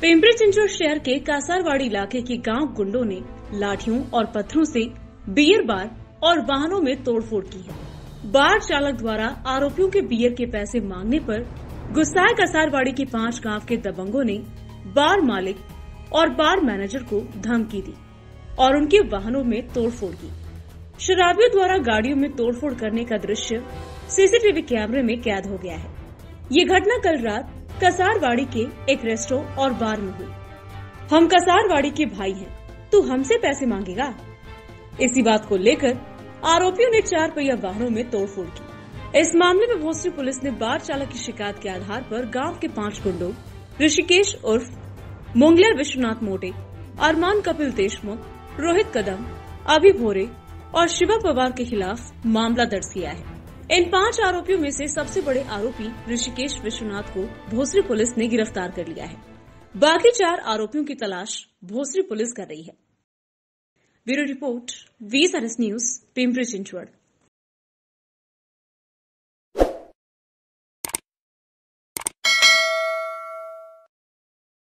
पिंपरी चिंचवड़ शहर के कासारवाड़ी इलाके के गांव गुंडों ने लाठियों और पत्थरों से बियर बार और वाहनों में तोड़फोड़ की है। बार चालक द्वारा आरोपियों के बियर के पैसे मांगने पर गुस्साए कासारवाड़ी के 5 गांव के दबंगों ने बार मालिक और बार मैनेजर को धमकी दी और उनके वाहनों में तोड़फोड़ की। शराबियों द्वारा गाड़ियों में तोड़फोड़ करने का दृश्य सीसीटीवी कैमरे में कैद हो गया है। ये घटना कल रात कासारवाड़ी के एक रेस्टोरेंट और बार में हुई। हम कासारवाड़ी के भाई हैं, तू हमसे पैसे मांगेगा। इसी बात को लेकर आरोपियों ने 4 पहिया वाहनों में तोड़फोड़ की। इस मामले में भोसरी पुलिस ने बार चालक की शिकायत के आधार पर गांव के 5 गुंडों ऋषिकेश उर्फ मोंगलिया विश्वनाथ मोटे, अरमान कपिल देशमुख, रोहित कदम, अभी भोरे और शिवा पवार के खिलाफ मामला दर्ज किया है। इन 5 आरोपियों में से सबसे बड़े आरोपी ऋषिकेश विश्वनाथ को भोसरी पुलिस ने गिरफ्तार कर लिया है। बाकी 4 आरोपियों की तलाश भोसरी पुलिस कर रही है। Bureau report, V Saras news, Pimpri Chinchwad.